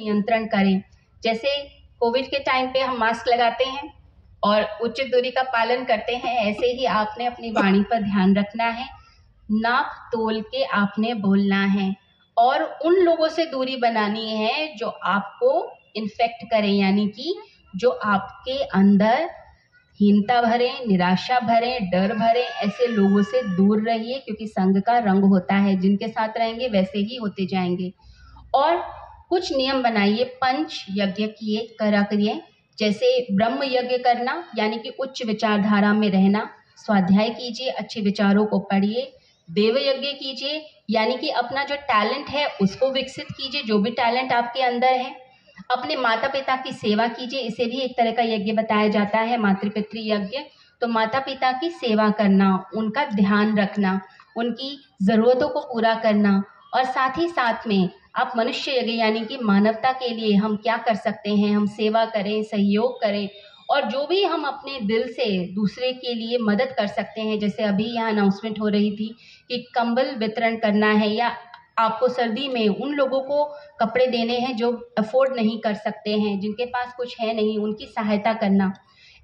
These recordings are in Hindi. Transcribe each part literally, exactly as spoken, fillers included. नियंत्रण करें। जैसे कोविड के टाइम पे हम मास्क लगाते हैं और उचित दूरी का पालन करते हैं, ऐसे ही आपने अपनी वाणी पर ध्यान रखना है। नाप तोल के आपने बोलना है और उन लोगों से दूरी बनानी है जो आपको इन्फेक्ट करें, यानी कि जो आपके अंदर हीनता भरे, निराशा भरे, डर भरे, ऐसे लोगों से दूर रहिए, क्योंकि संग का रंग होता है, जिनके साथ रहेंगे वैसे ही होते जाएंगे। और कुछ नियम बनाइए, पंच यज्ञ किए करा करिए, जैसे ब्रह्म यज्ञ करना यानी कि उच्च विचारधारा में रहना, स्वाध्याय कीजिए, अच्छे विचारों को पढ़िए। देव यज्ञ कीजिए यानी कि अपना जो टैलेंट है उसको विकसित कीजिए, जो भी टैलेंट आपके अंदर है। अपने माता पिता की सेवा कीजिए, इसे भी एक तरह का यज्ञ बताया जाता है, मातृपितृ यज्ञ। तो माता पिता की सेवा करना, उनका ध्यान रखना, उनकी ज़रूरतों को पूरा करना, और साथ ही साथ में आप मनुष्य यज्ञ यानी कि मानवता के लिए हम क्या कर सकते हैं, हम सेवा करें, सहयोग करें, और जो भी हम अपने दिल से दूसरे के लिए मदद कर सकते हैं। जैसे अभी यहाँ अनाउंसमेंट हो रही थी कि कंबल वितरण करना है, या आपको सर्दी में उन लोगों को कपड़े देने हैं जो अफोर्ड नहीं कर सकते हैं, जिनके पास कुछ है नहीं, उनकी सहायता करना।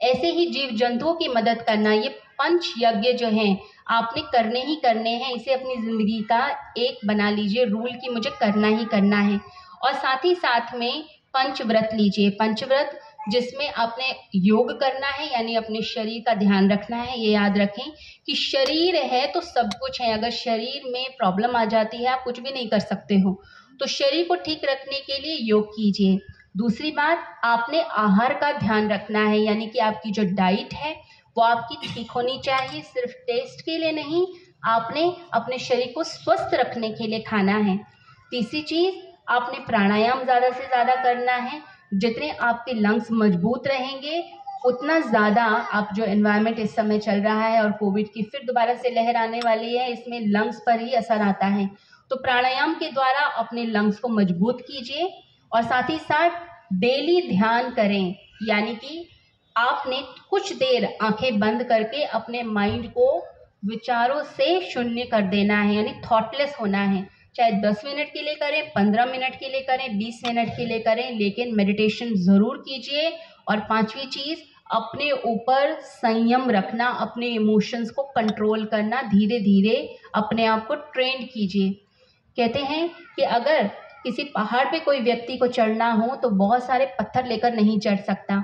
ऐसे ही जीव जंतुओं की मदद करना, ये पंच यज्ञ जो हैं आपने करने ही करने हैं। इसे अपनी ज़िंदगी का एक बना लीजिए रूल कि मुझे करना ही करना है। और साथ ही साथ में पंच व्रत लीजिए, पंच व्रत जिसमें आपने योग करना है यानी अपने शरीर का ध्यान रखना है। ये याद रखें कि शरीर है तो सब कुछ है, अगर शरीर में प्रॉब्लम आ जाती है आप कुछ भी नहीं कर सकते हो, तो शरीर को ठीक रखने के लिए योग कीजिए। दूसरी बात, आपने आहार का ध्यान रखना है, यानी कि आपकी जो डाइट है वो आपकी ठीक होनी चाहिए, सिर्फ टेस्ट के लिए नहीं, आपने अपने शरीर को स्वस्थ रखने के लिए खाना है। तीसरी चीज़, आपने प्राणायाम ज़्यादा से ज़्यादा करना है, जितने आपके लंग्स मजबूत रहेंगे उतना ज़्यादा आप जो एनवायरनमेंट इस समय चल रहा है और कोविड की फिर दोबारा से लहर आने वाली है, इसमें लंग्स पर ही असर आता है। तो प्राणायाम के द्वारा अपने लंग्स को मजबूत कीजिए और साथ ही साथ डेली ध्यान करें, यानी कि आपने कुछ देर आंखें बंद करके अपने माइंड को विचारों से शून्य कर देना है, यानी थॉटलेस होना है। चाहे दस मिनट के लिए करें, पंद्रह मिनट के लिए करें, बीस मिनट के लिए करें, लेकिन मेडिटेशन ज़रूर कीजिए। और पांचवी चीज़, अपने ऊपर संयम रखना, अपने इमोशंस को कंट्रोल करना, धीरे धीरे अपने आप को ट्रेन कीजिए। कहते हैं कि अगर किसी पहाड़ पे कोई व्यक्ति को चढ़ना हो तो बहुत सारे पत्थर लेकर नहीं चढ़ सकता,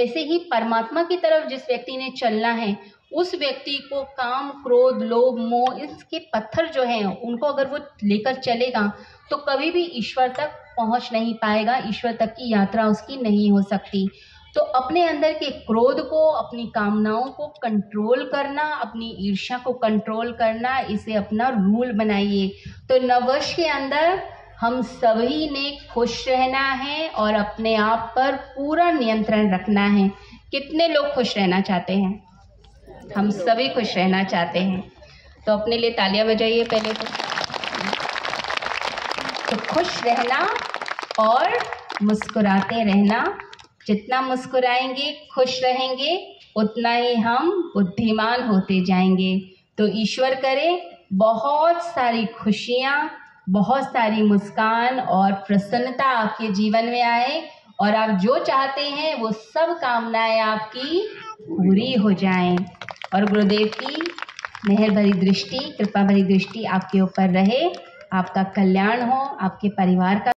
ऐसे ही परमात्मा की तरफ जिस व्यक्ति ने चलना है उस व्यक्ति को काम, क्रोध, लोभ, मोह, इसके पत्थर जो हैं उनको अगर वो लेकर चलेगा तो कभी भी ईश्वर तक पहुंच नहीं पाएगा, ईश्वर तक की यात्रा उसकी नहीं हो सकती। तो अपने अंदर के क्रोध को, अपनी कामनाओं को कंट्रोल करना, अपनी ईर्ष्या को कंट्रोल करना, इसे अपना रूल बनाइए। तो नववर्ष के अंदर हम सभी ने खुश रहना है और अपने आप पर पूरा नियंत्रण रखना है। कितने लोग खुश रहना चाहते हैं? हम सभी खुश रहना चाहते हैं, तो अपने लिए तालियां बजाइए पहले तो। तो खुश रहना और मुस्कुराते रहना, जितना मुस्कुराएंगे, खुश रहेंगे, उतना ही हम बुद्धिमान होते जाएंगे। तो ईश्वर करे बहुत सारी खुशियां, बहुत सारी मुस्कान और प्रसन्नता आपके जीवन में आए और आप जो चाहते हैं वो सब कामनाएं आपकी पूरी हो जाएं। और गुरुदेव की मेहर भरी दृष्टि, कृपा भरी दृष्टि आपके ऊपर रहे, आपका कल्याण हो, आपके परिवार का।